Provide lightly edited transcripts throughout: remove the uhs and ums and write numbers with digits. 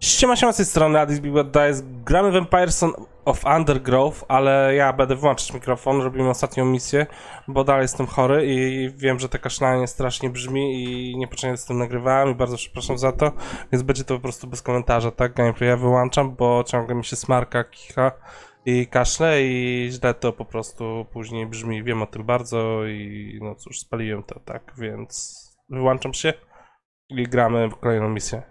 Siema z tej strony Addis, Big Bad Dice, gramy w Empires of Undergrowth, ale ja będę włączyć mikrofon, robimy ostatnią misję, bo dalej jestem chory i wiem, że te kaszlanie strasznie brzmi i niepotrzebnie z tym nagrywałem i bardzo przepraszam za to, więc będzie to po prostu bez komentarza, tak? Ja wyłączam, bo ciągle mi się smarka, kicha i kaszle i źle to po prostu później brzmi, wiem o tym bardzo i no cóż, spaliłem to, tak? Więc wyłączam się i gramy w kolejną misję.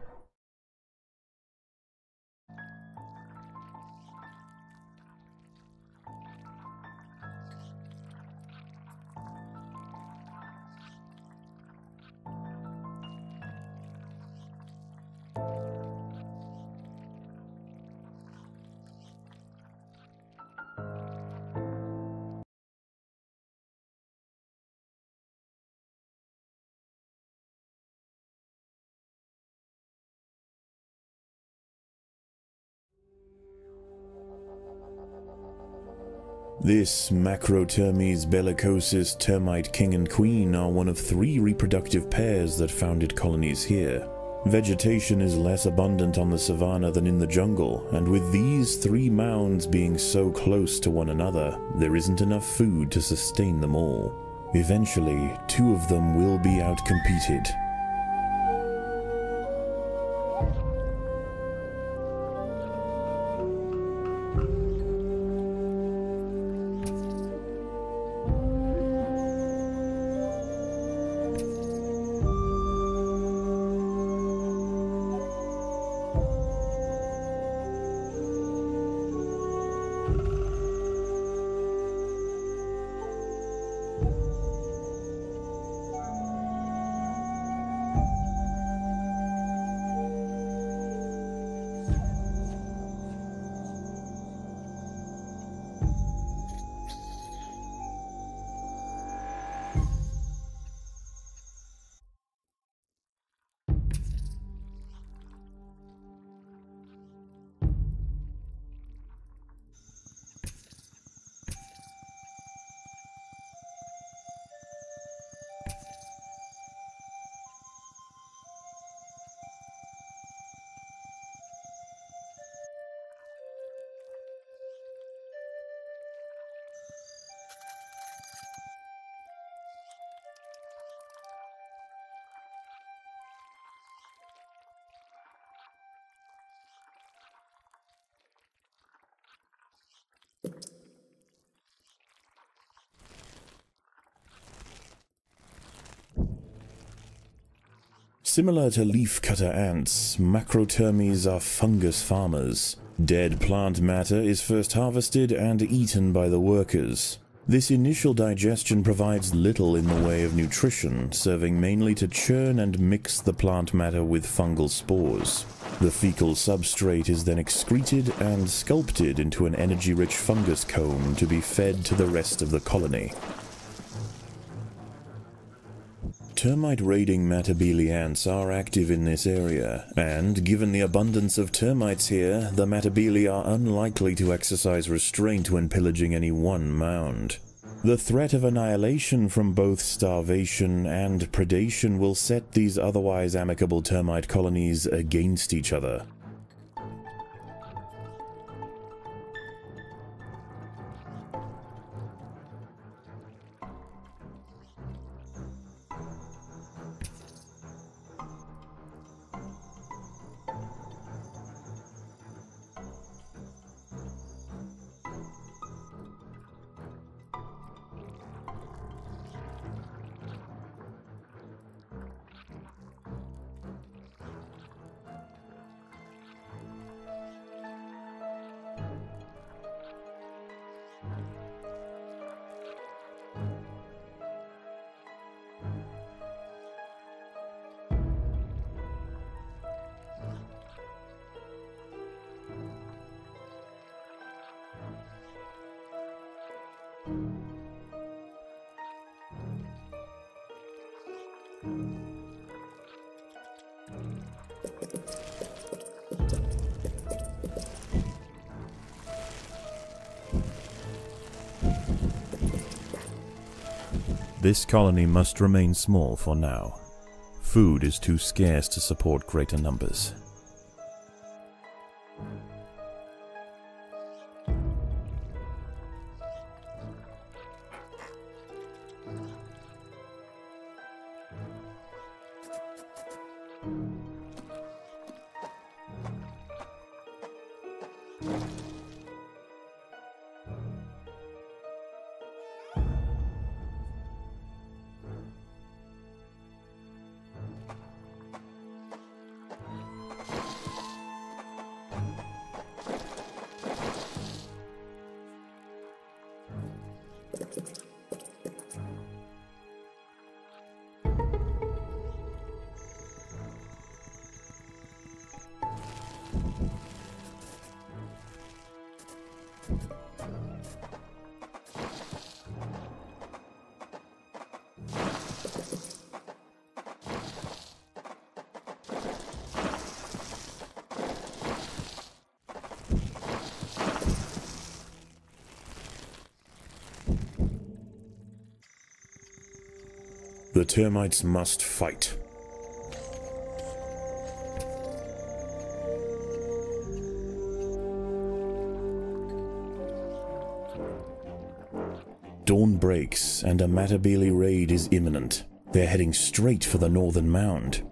This Macrotermes bellicosus termite king and queen are one of three reproductive pairs that founded colonies here. Vegetation is less abundant on the savanna than in the jungle, and with these three mounds being so close to one another, there isn't enough food to sustain them all. Eventually, two of them will be outcompeted. Similar to leafcutter ants, Macrotermes are fungus farmers. Dead plant matter is first harvested and eaten by the workers. This initial digestion provides little in the way of nutrition, serving mainly to churn and mix the plant matter with fungal spores. The fecal substrate is then excreted and sculpted into an energy-rich fungus comb to be fed to the rest of the colony. Termite raiding Matabele ants are active in this area, and given the abundance of termites here, the Matabele are unlikely to exercise restraint when pillaging any one mound. The threat of annihilation from both starvation and predation will set these otherwise amicable termite colonies against each other. This colony must remain small for now. Food is too scarce to support greater numbers. The termites must fight. Dawn breaks and a Matabele raid is imminent. They're heading straight for the northern mound.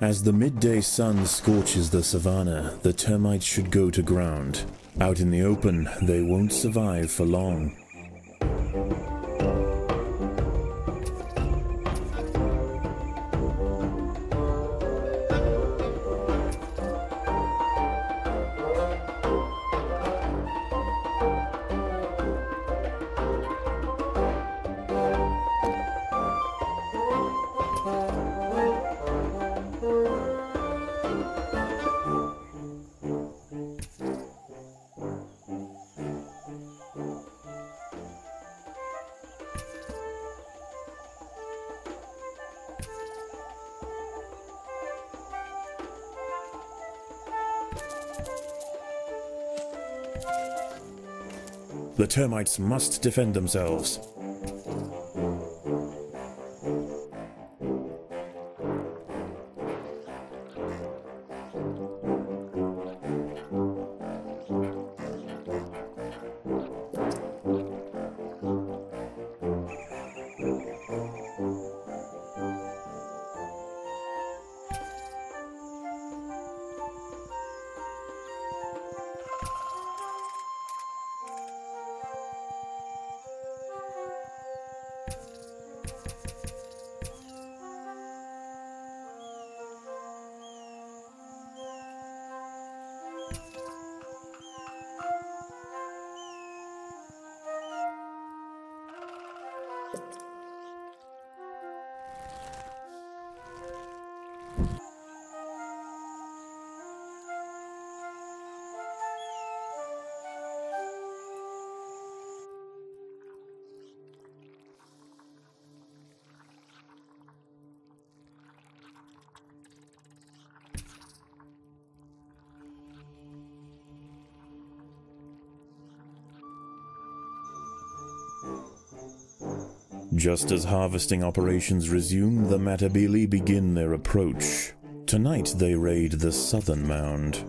As the midday sun scorches the savanna, the termites should go to ground. Out in the open, they won't survive for long. The termites must defend themselves. Just as harvesting operations resume, the Matabele begin their approach. Tonight they raid the southern mound.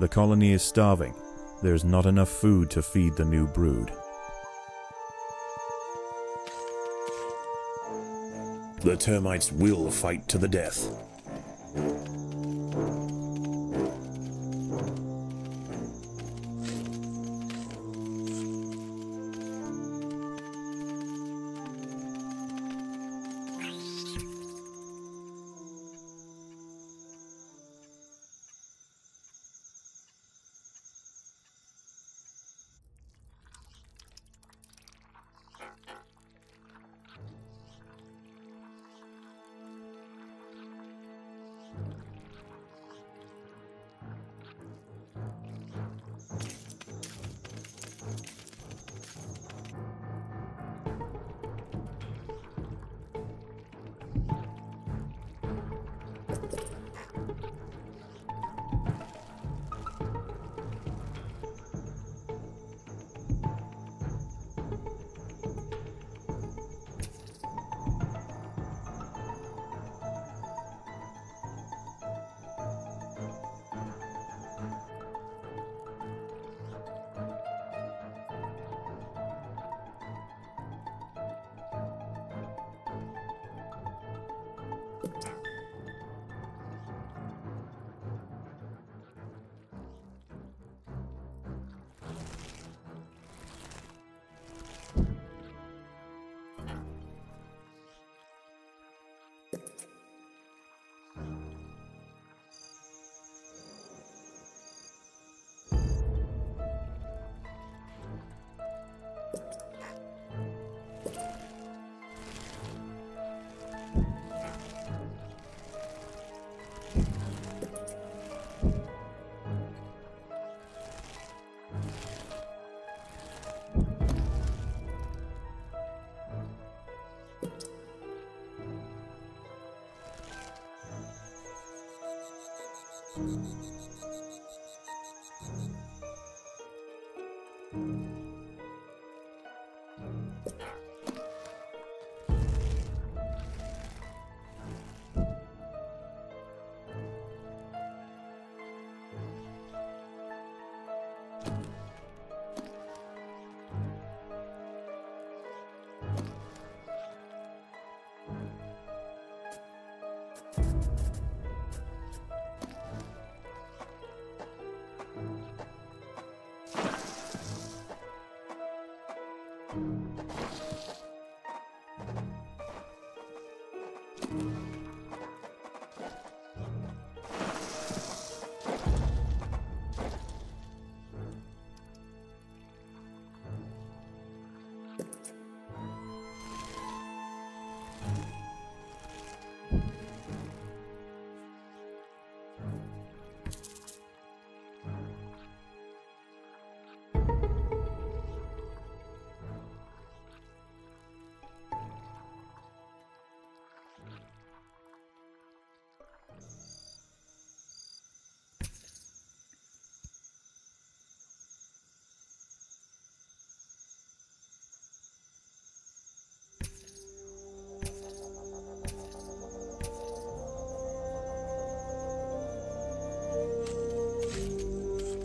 The colony is starving. There's not enough food to feed the new brood. The termites will fight to the death.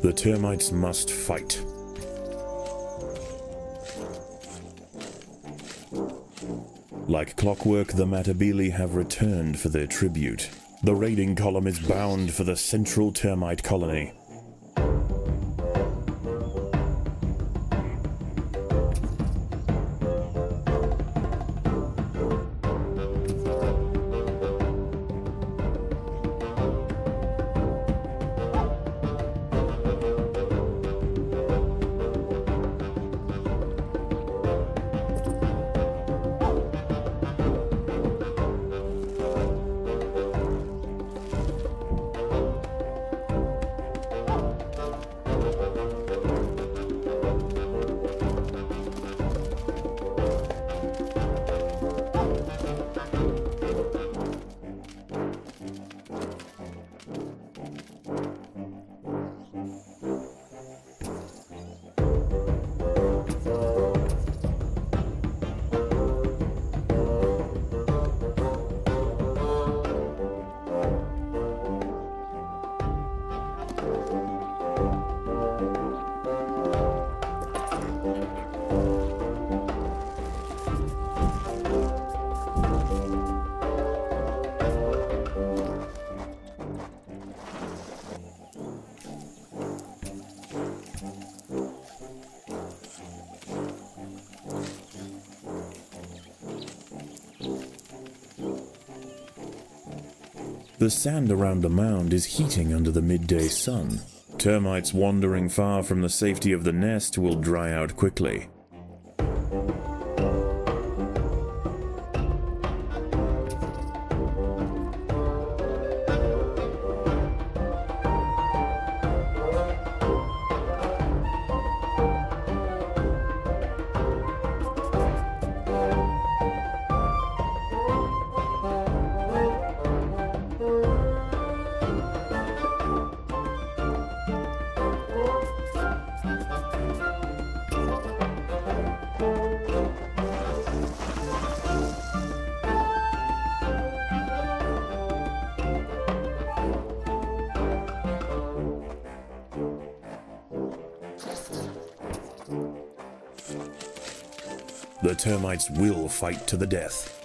The termites must fight. Like clockwork, the Matabele have returned for their tribute. The raiding column is bound for the central termite colony. The sand around the mound is heating under the midday sun. Termites wandering far from the safety of the nest will dry out quickly. The termites will fight to the death.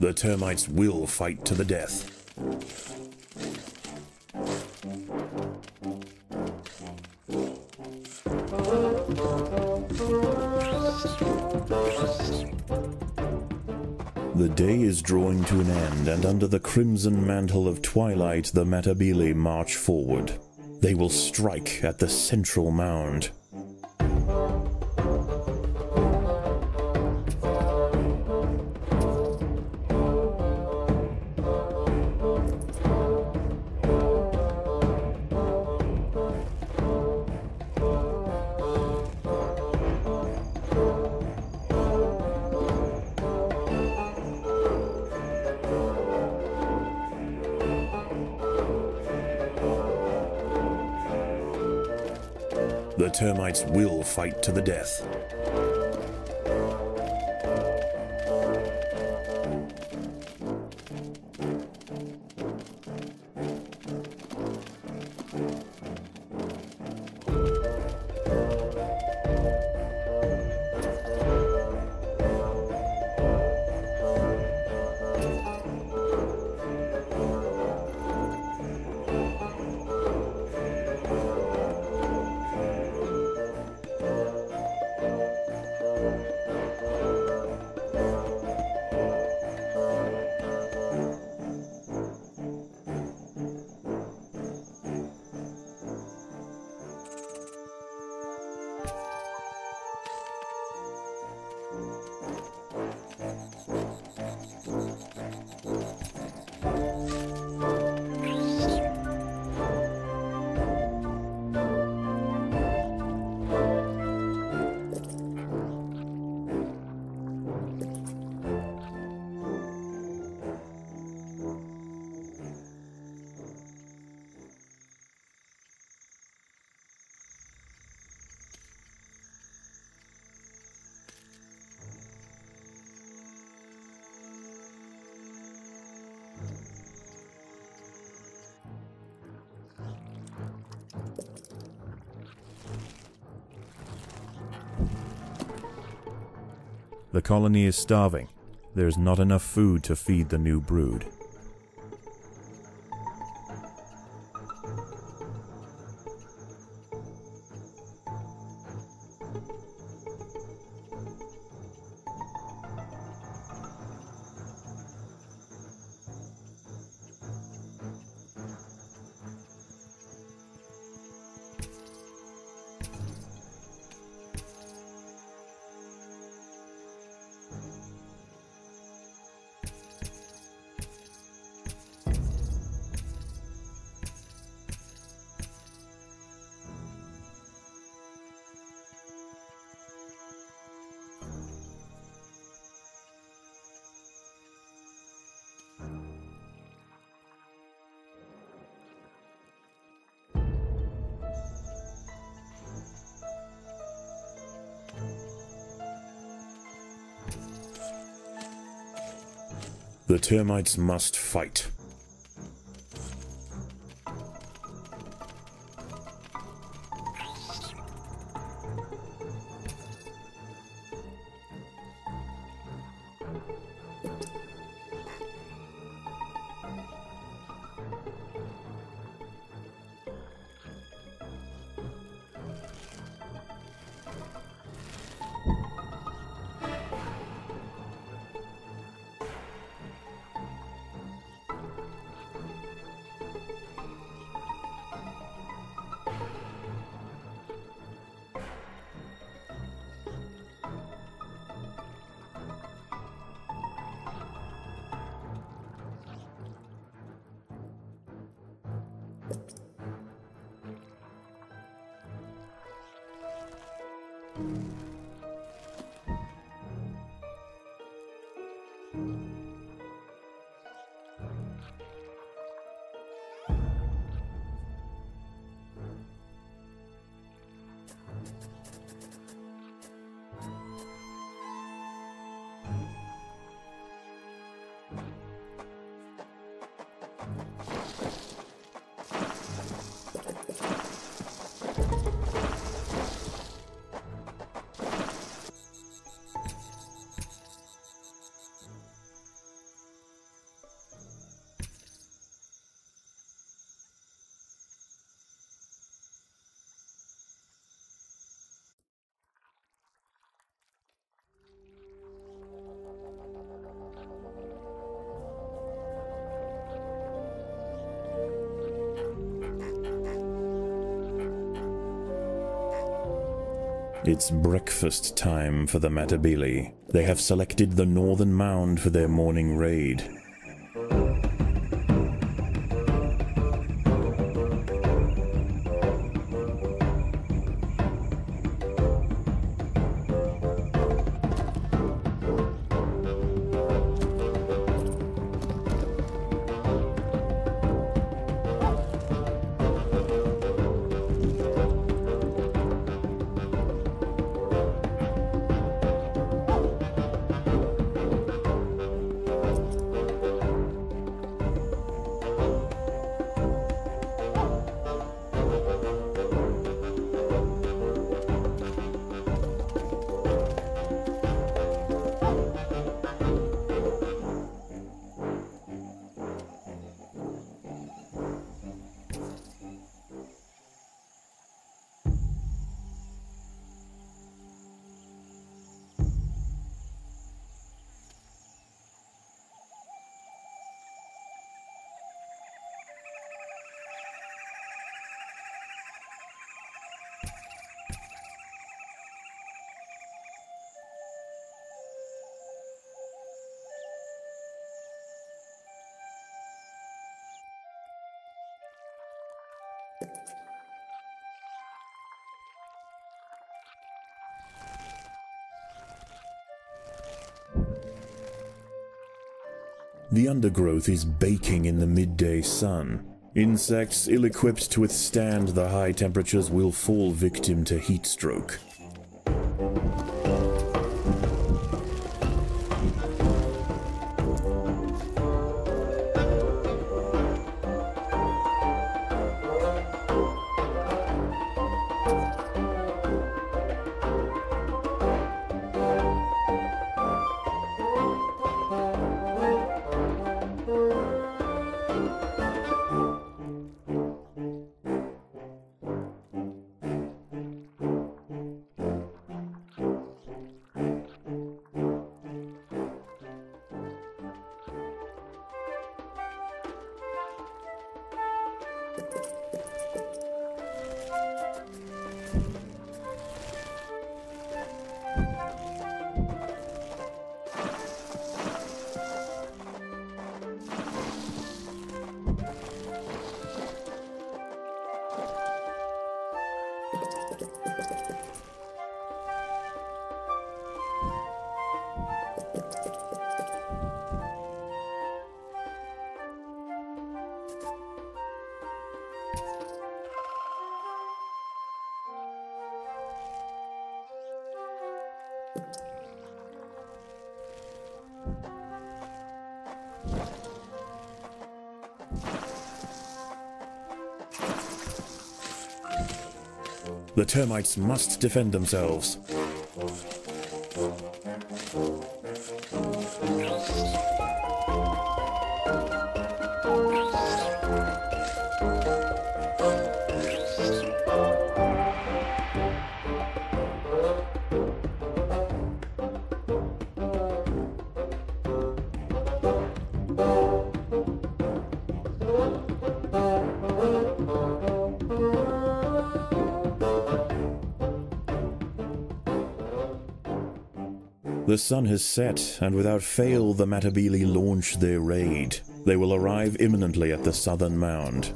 The termites will fight to the death. The day is drawing to an end, and under the crimson mantle of twilight, the Matabele march forward. They will strike at the central mound. The termites will fight to the death. The colony is starving. There's not enough food to feed the new brood. The termites must fight. It's breakfast time for the Matabele. They have selected the northern mound for their morning raid. The undergrowth is baking in the midday sun. Insects ill-equipped to withstand the high temperatures will fall victim to heat stroke. The termites must defend themselves. The sun has set, and without fail the Matabele launch their raid. They will arrive imminently at the southern mound.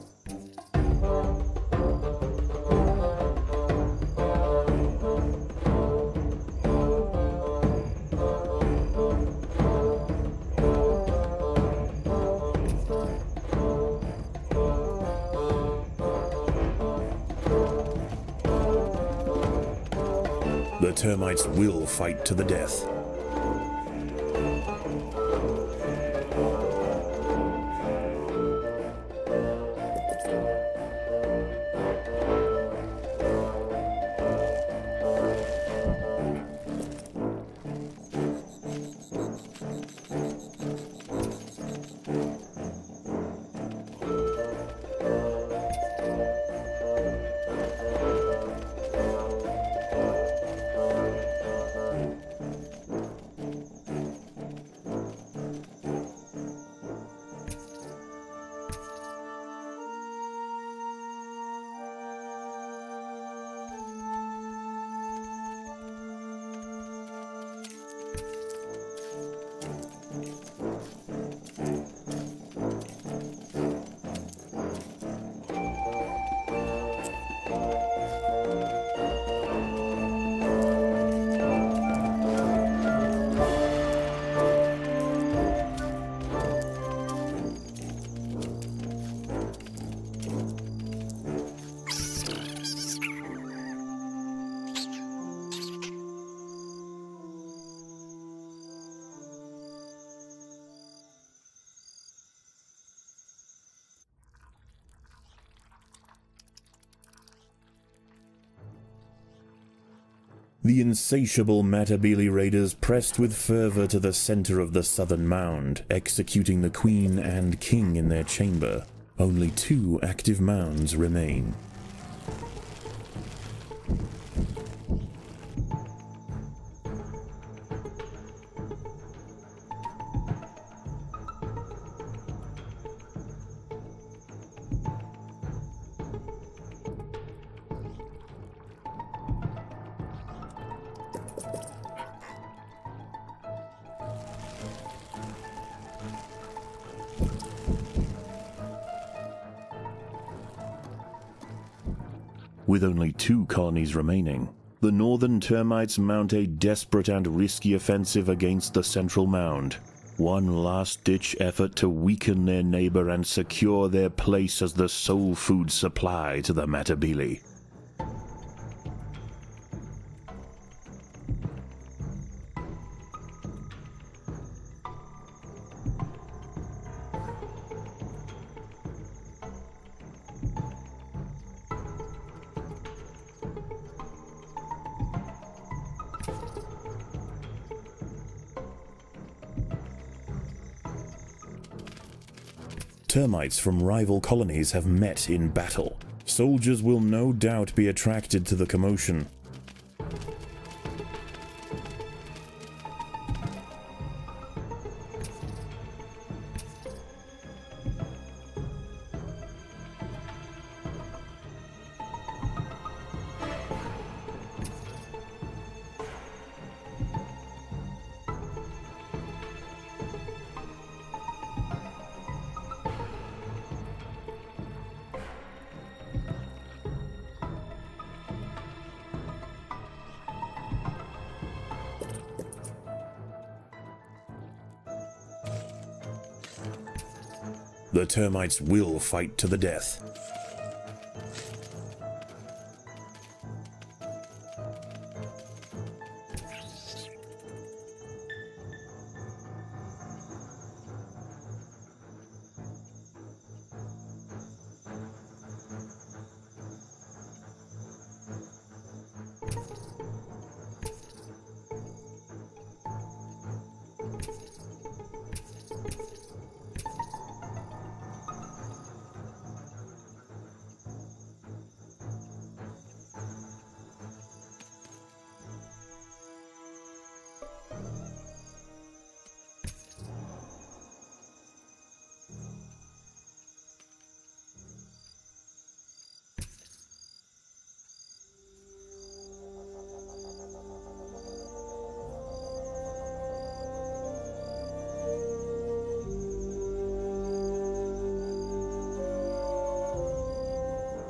The termites will fight to the death. The insatiable Matabele raiders pressed with fervor to the center of the southern mound, executing the queen and king in their chamber. Only two active mounds remain. With only two colonies remaining, the northern termites mount a desperate and risky offensive against the central mound, one last-ditch effort to weaken their neighbor and secure their place as the sole food supply to the Matabele. Termites from rival colonies have met in battle. Soldiers will no doubt be attracted to the commotion. The termites will fight to the death.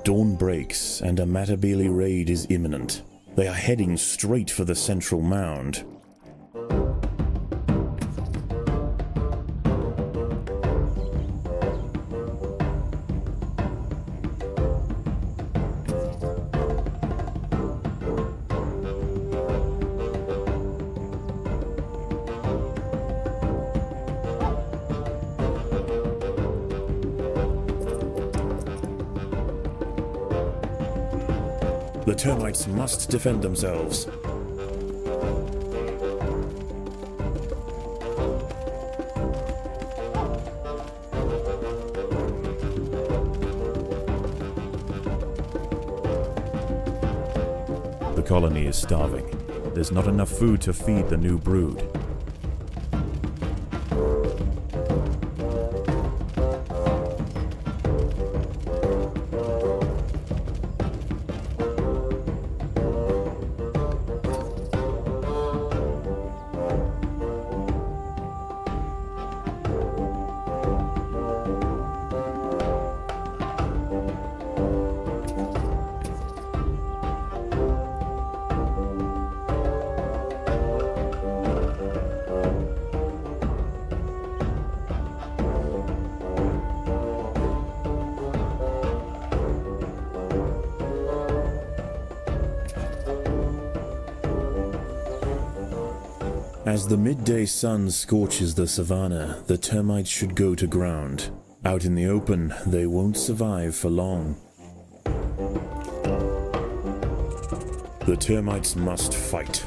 Dawn breaks and a Matabele raid is imminent. They are heading straight for the central mound. The termites must defend themselves. The colony is starving. There's not enough food to feed the new brood. As the midday sun scorches the savanna, the termites should go to ground. Out in the open, they won't survive for long. The termites must fight.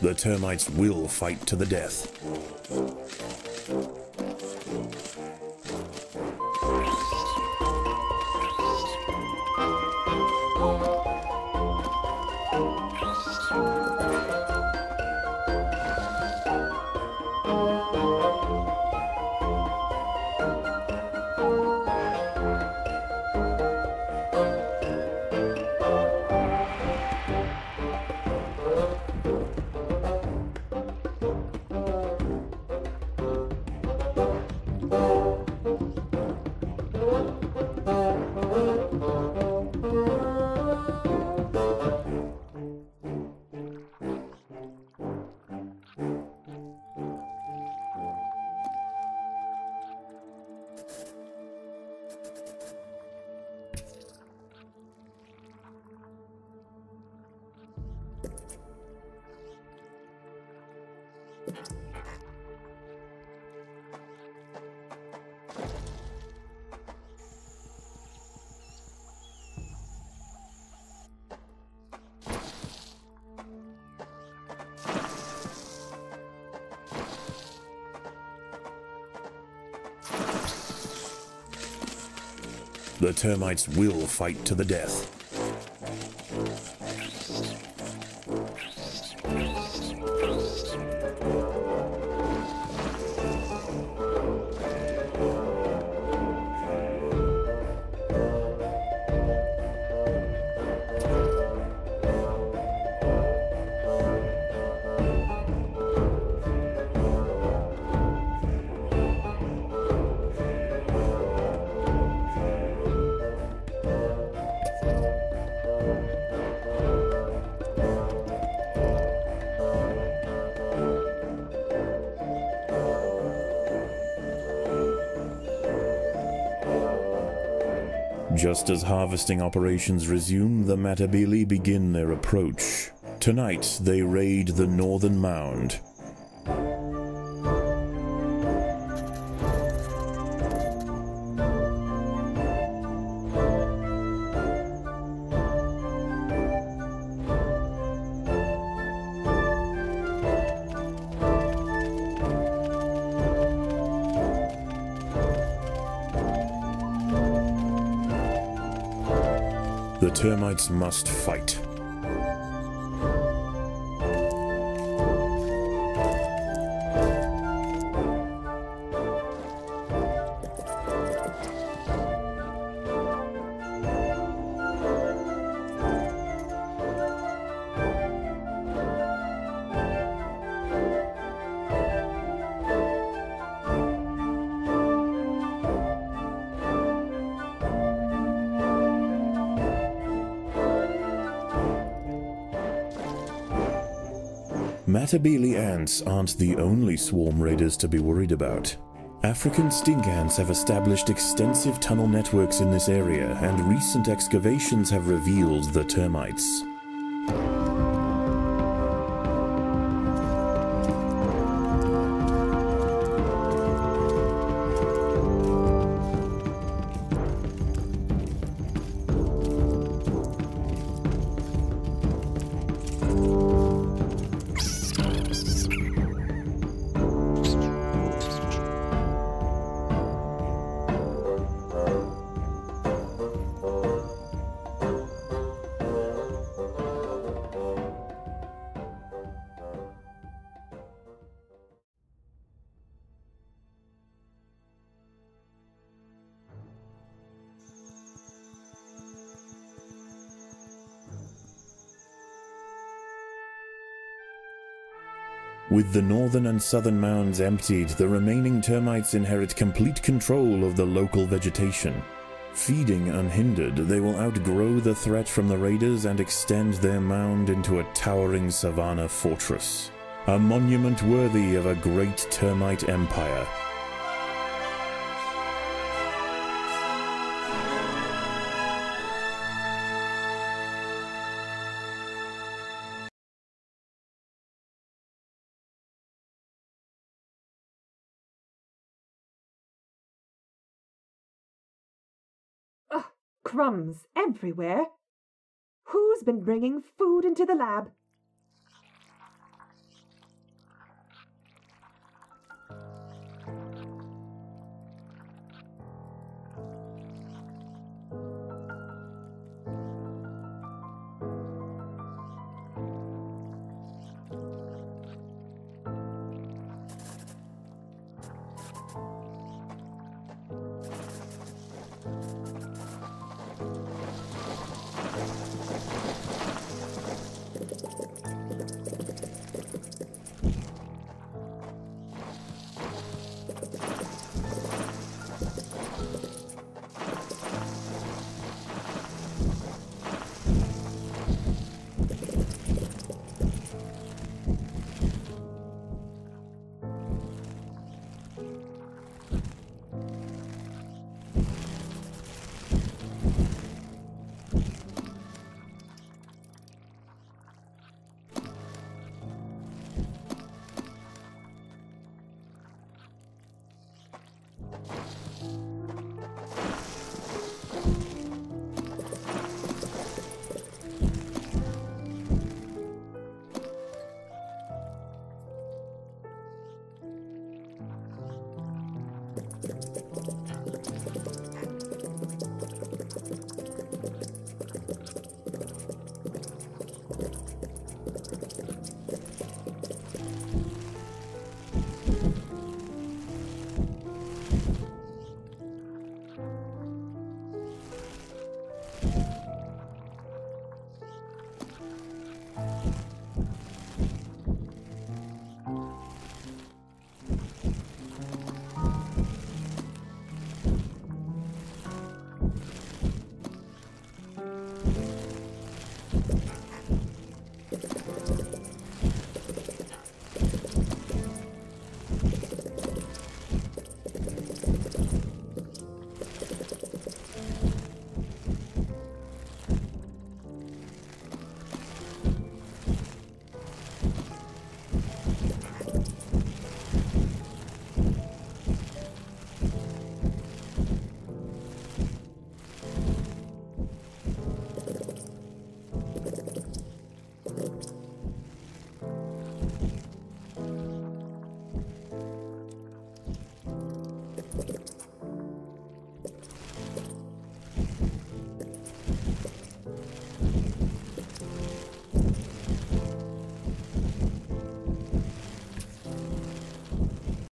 The termites will fight to the death. The termites will fight to the death. Just as harvesting operations resume, the Matabele begin their approach. Tonight, they raid the northern mound. The termites must fight. Matabele ants aren't the only swarm raiders to be worried about. African stink ants have established extensive tunnel networks in this area, and recent excavations have revealed the termites. With the northern and southern mounds emptied, the remaining termites inherit complete control of the local vegetation. Feeding unhindered, they will outgrow the threat from the raiders and extend their mound into a towering savanna fortress. A monument worthy of a great termite empire. Crumbs everywhere. Who's been bringing food into the lab?